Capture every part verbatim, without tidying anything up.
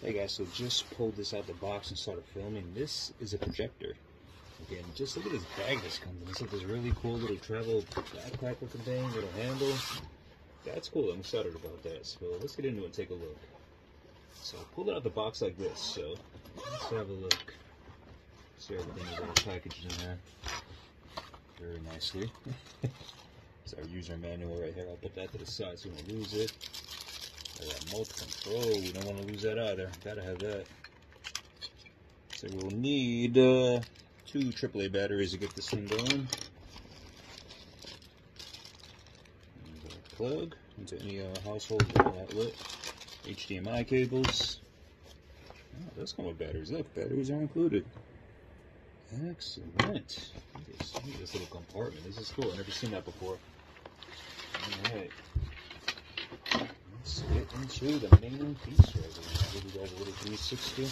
Hey guys, so just pulled this out the box and started filming. This is a projector. Again, just look at this bag this comes in. It's like this really cool little travel backpack looking thing, little handle. That's cool. I'm excited about that. So let's get into it and take a look. So I pulled it out the box like this. So let's have a look. See everything is all packaged in there very nicely. It's our user manual right here. I'll put that to the side so we don't lose it. I got multi control. We don't want to lose that either. Gotta have that. So we'll need uh, two triple A batteries to get this thing going. Plug into any uh, household outlet. H D M I cables. Oh, those come with batteries. Look, batteries are included. Excellent. Look at this, look at this little compartment. This is cool. I've never seen that before. Alright. Let's get into the main piece right here. Give you guys a little three sixty.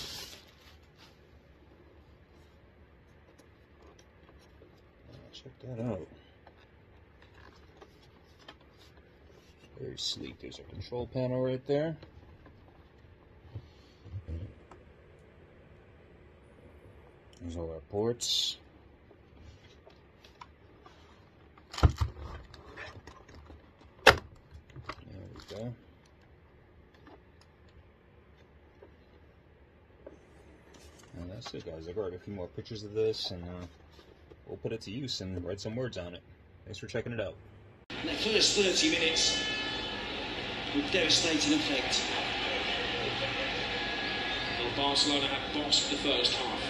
Oh, check that out. Very sleek. There's our control panel right there. There's all our ports. There we go. And that's it, guys. I've already got a few more pictures of this, and uh, we'll put it to use and write some words on it. Thanks for checking it out. In the first thirty minutes, with devastating effect, and Barcelona had bossed the first half.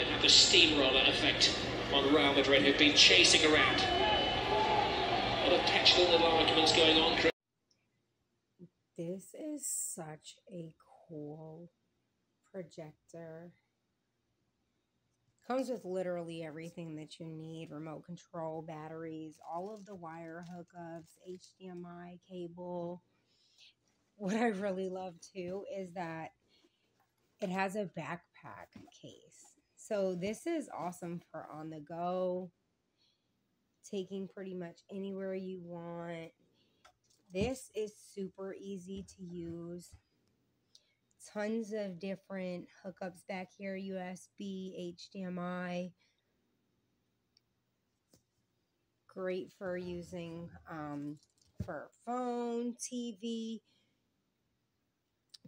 It had the steamroller effect on Real Madrid, who'd been chasing around. A lot of petulant little arguments going on. This is such a cool projector. Comes with literally everything that you need. Remote control, batteries, all of the wire hookups, H D M I cable. What I really love too is that it has a backpack case. So this is awesome for on the go, taking pretty much anywhere you want. This is super easy to use. Tons of different hookups back here, U S B, H D M I. Great for using um, for phone, T V,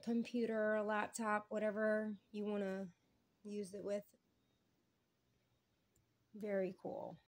computer, laptop, whatever you want to use it with. Very cool.